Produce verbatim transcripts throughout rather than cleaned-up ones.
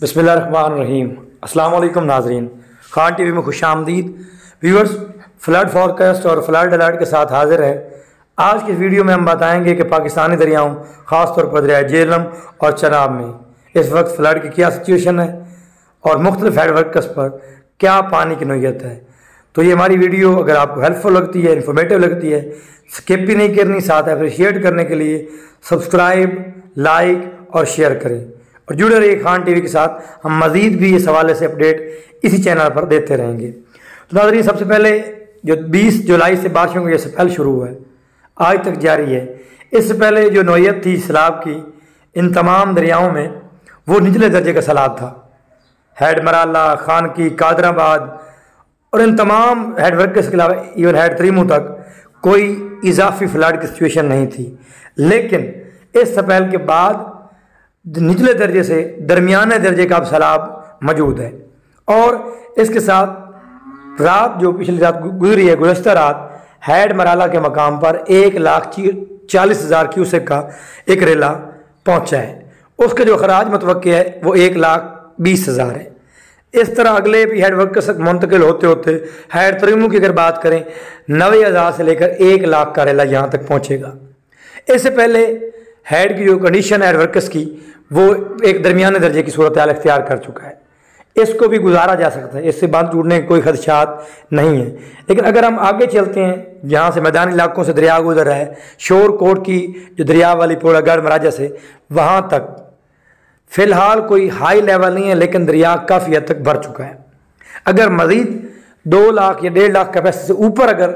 बिस्मिल्लाहिर्रहमानिर्रहीम। अस्सलाम वालेकुम नाजरीन, खान टीवी में खुश आमदीद। व्यूअर्स, फ्लड फॉरकास्ट और फ्लड अलर्ट के साथ हाजिर है। आज के वीडियो में हम बताएंगे कि पाकिस्तानी दरियाओं, ख़ासतौर पर दरिया झेलम और चनाब में इस वक्त फ्लड की क्या सिचुएशन है और मुख्तलिफ हेड वर्कर्स पर क्या पानी की नौयत है। तो ये हमारी वीडियो अगर आपको हेल्पफुल लगती है, इन्फॉर्मेटिव लगती है, स्किप भी नहीं करनी, साथ अप्रिशिएट करने के लिए सब्सक्राइब, लाइक और शेयर करें और जुड़े रहिए खान टीवी के साथ। हम मज़ीद भी इस हवाले से अपडेट इसी चैनल पर देते रहेंगे। तो नाज़रीन, सबसे पहले जो बीस जुलाई से बारिशों का ये स्पेल शुरू हुआ है, आज तक जारी है। इससे पहले जो नौयत थी सैलाब की इन तमाम दरियाओं में, वो निचले दर्जे का सैलाब था। हेड मराला, खान की, कादराबाद और इन तमाम हेड वर्कर्स के अलावा इवन हेड त्रिमू तक कोई इजाफी फ्लड की सिचुएशन नहीं थी। लेकिन इस सपेल के बाद निचले दर्जे से दरमियाने दर्जे का अब सैलाब मौजूद है और इसके साथ रात जो पिछली रात गुजरी है, गुज़श्ता रात हेड मराला के मकाम पर एक लाख चालीस हज़ार क्यूसेक का एक रेला पहुँचा है। उसका जो अखराज मतवक्के है वो एक लाख बीस हज़ार है। इस तरह अगले भी हेड वर्कर्स तक मुंतकिल होते होते हेड त्रिमू की अगर बात करें, नवे हज़ार से लेकर एक लाख का रेला यहाँ तक पहुँचेगा। इससे पहले हेड की जो कंडीशन हेड वर्कर्स की, वो एक दरमियाने दर्जे की सूरत हाल इख्तियार कर चुका है। इसको भी गुजारा जा सकता है, इससे बांध टूटने के कोई खदशात नहीं है। लेकिन अगर हम आगे चलते हैं, जहाँ से मैदानी इलाकों से दरिया गुजर रहा है, शोरकोट की जो दरिया वाली पोड़ा गढ़ मराजा से, वहाँ तक फ़िलहाल कोई हाई लेवल नहीं है, लेकिन दरिया काफ़ी हद तक भर चुका है। अगर मज़ीद दो लाख या डेढ़ लाख कैपेसिटी से ऊपर अगर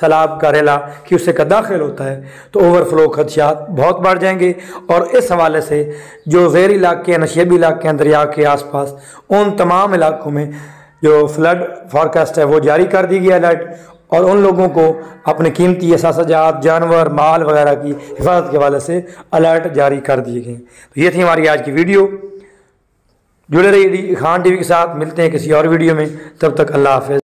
सैलाब का रेला कि उससे का दाखिल होता है तो ओवरफ्लो खदशात बहुत बढ़ जाएंगे और इस हवाले से जो ज़ेर इलाके हैं, नशेबी इलाके हैं दरिया के आसपास, उन तमाम इलाकों में जो फ्लड फॉरकास्ट है वो जारी कर दी गई अलर्ट और उन लोगों को अपने कीमती असाजात, जानवर, माल वगैरह की हिफाजत के हवाले से अलर्ट जारी कर दिए गए। तो ये थी हमारी आज की वीडियो। जुड़े रहिए खान टीवी के साथ, मिलते हैं किसी और वीडियो में, तब तक अल्लाह हाफिज़।